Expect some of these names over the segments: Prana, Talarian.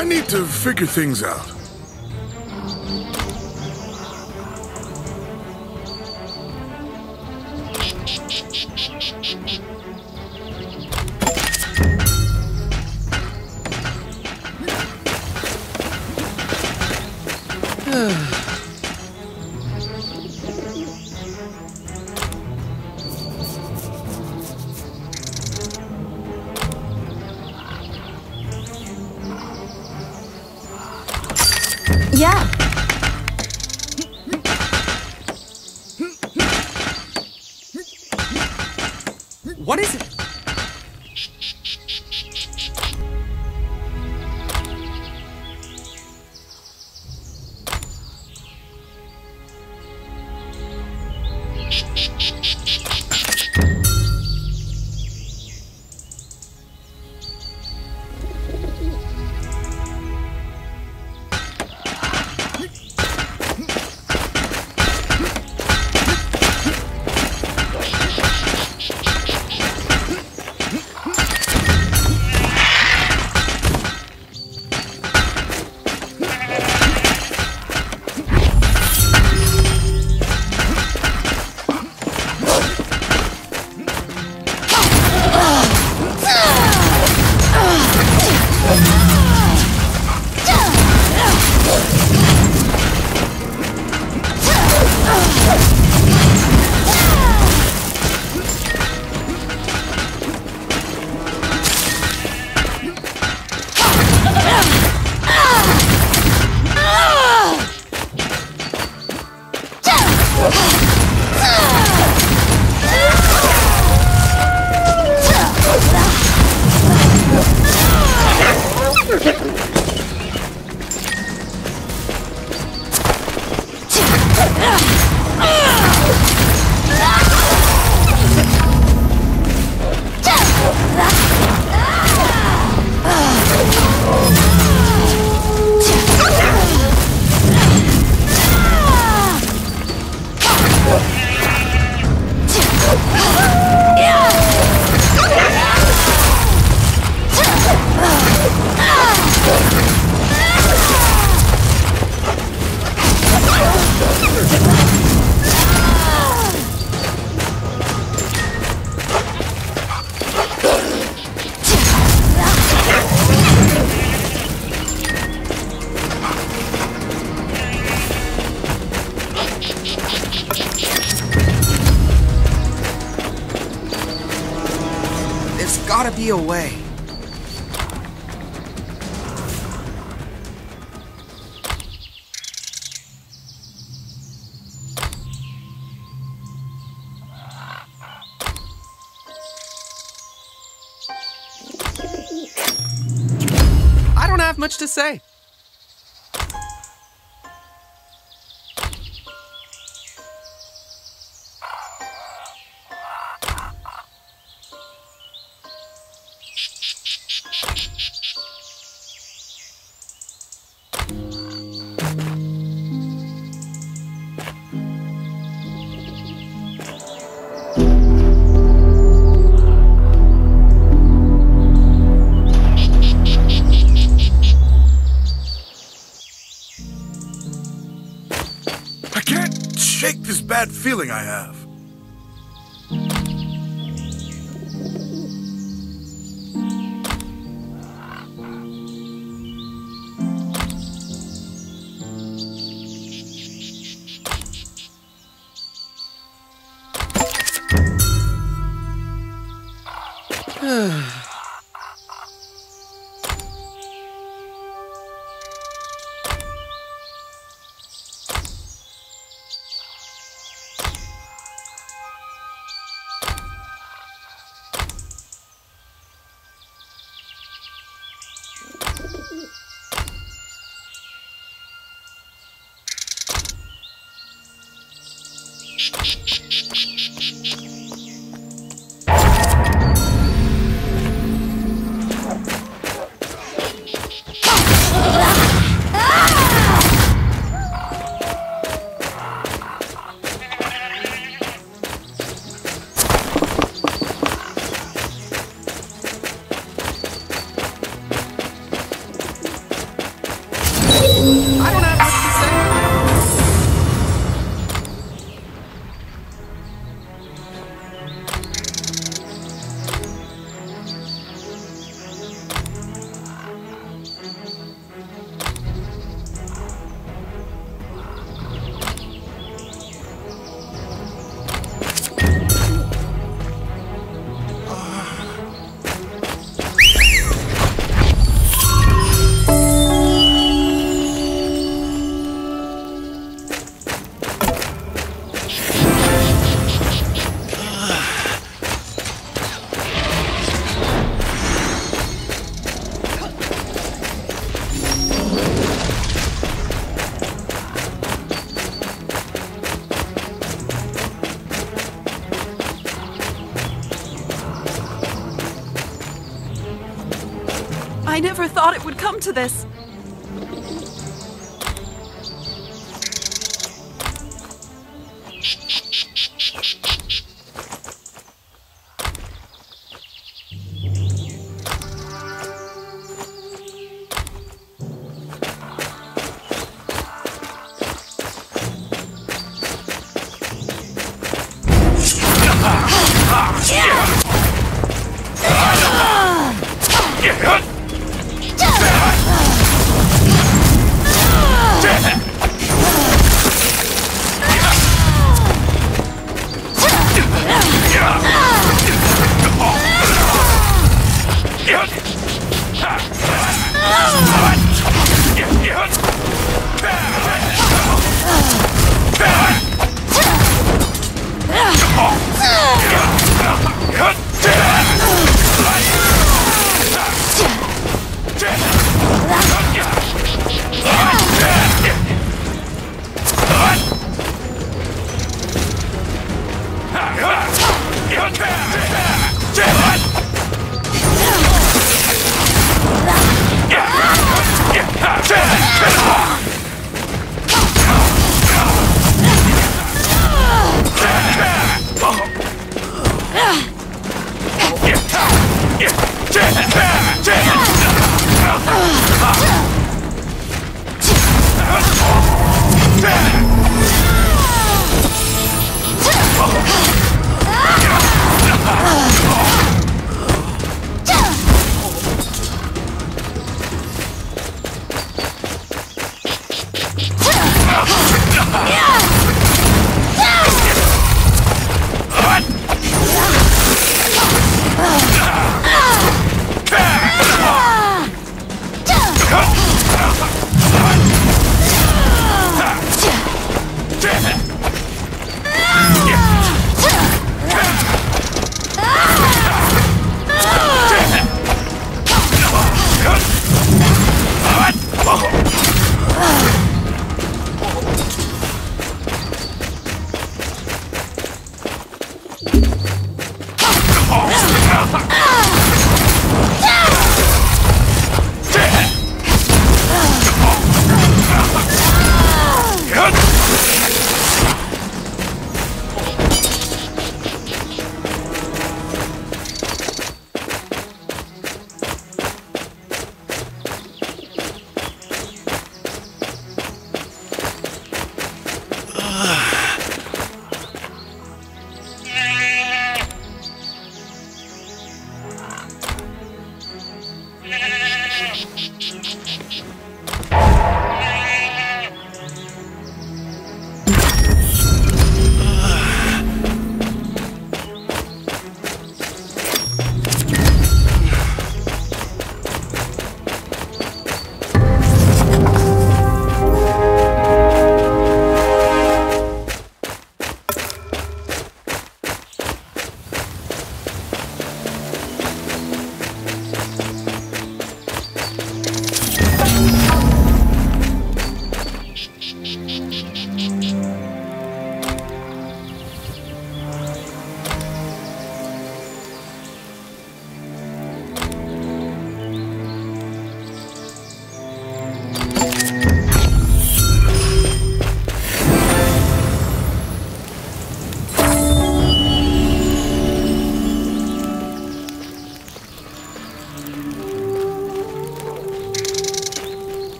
I need to figure things out. What is it? Be away. I don't have much to say. Bad feeling I have. I never thought it would come to this.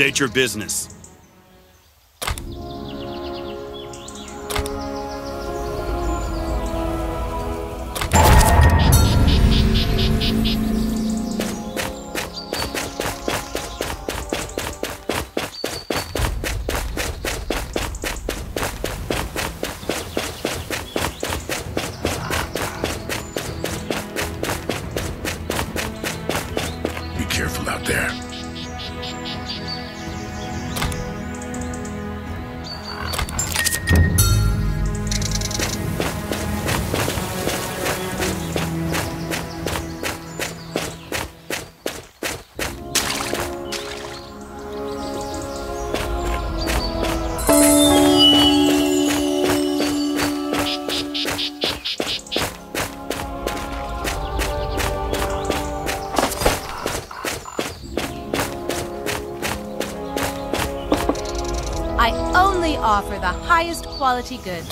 State your business. Offer the highest quality goods.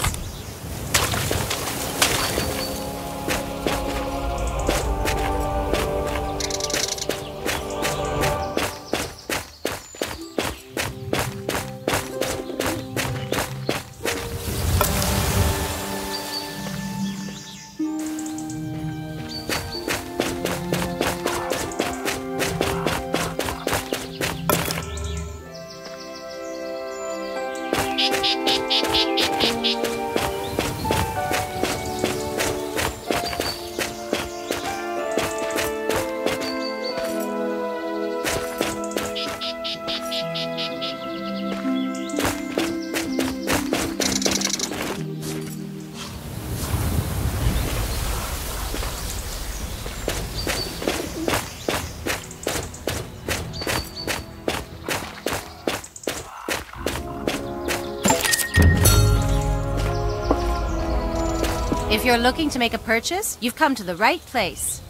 If you're looking to make a purchase, you've come to the right place.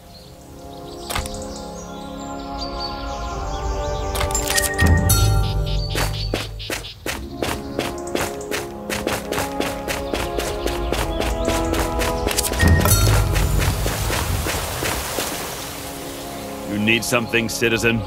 You need something, citizen?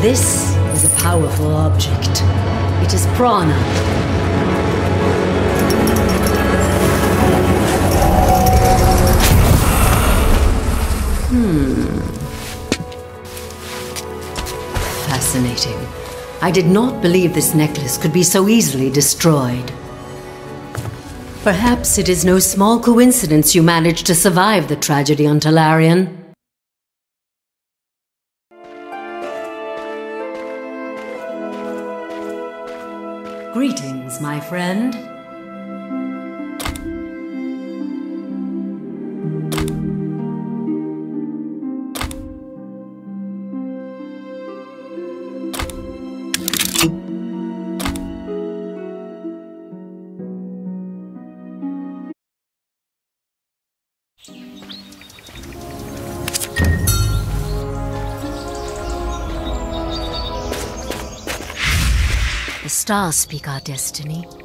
This is a powerful object. It is Prana. Fascinating. I did not believe this necklace could be so easily destroyed. Perhaps it is no small coincidence you managed to survive the tragedy on Talarian. Greetings, my friend. The stars speak our destiny.